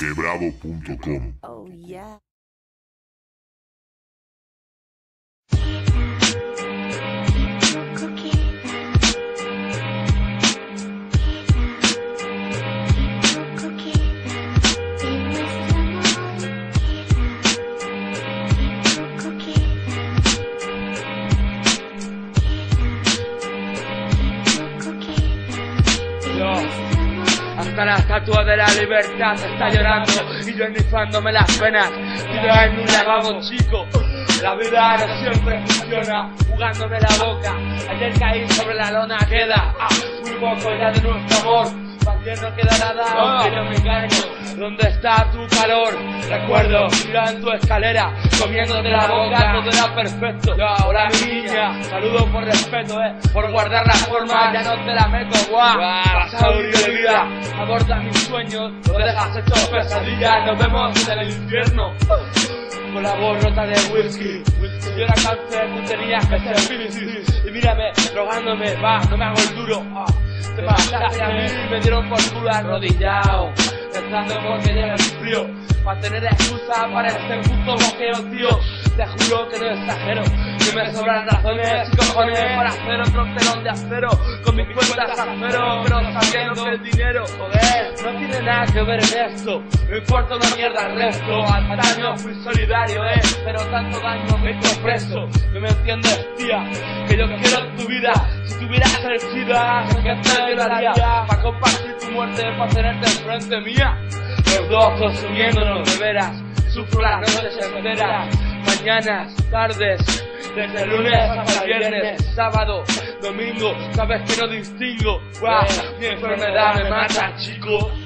Quebravo.com. Oh, yeah. Hasta la estatua de la libertad está llorando y yo enlizándome las penas. Tira en un lavabo chico, la vida no siempre funciona. Jugándome la boca, ayer caí sobre la lona. Queda muy poco ya de nuestro amor, para que no queda nada, aunque no me engaño. ¿Dónde está tu calor? Recuerdo mirando tu escalera, comiéndote la boca, todo era perfecto. Yo ahora mi niña, saludo por respeto, por guardar la forma, ya no te la meto. Guau, pasado río de vida, abordas mis sueños, lo dejas hecho pesadillas. Nos vemos en el infierno, con la voz rota de whisky. Yo era cáncer, tú tenías que ser feliz. Y mírame, rogándome, va, no me hago el duro. Te pasaste a mí y me dieron por culo arrodillado, pensando porque llega el frío, para tener excusa para este puto bloqueo, tío. Te juro que no exagero, que me sobran razones y cojones para hacer otro telón de acero, con mis cuentas a cero, pero sabiendo que el dinero, joder, no tiene nada que ver en esto. Me importa una mierda el resto, al daño fui solidario, pero tanto daño me hizo preso. No me entiendes, tía, que yo quiero tu vida. Si tuvieras el SIDA, que te violaría, para compartir tu muerte, para tenerte enfrente mía. Los dos consumiéndonos de veras, sufro las noches enteras, mañanas, tardes, desde lunes hasta viernes, sábado, domingo, sabes que no distingo. Ni enfermedad me mata, chico.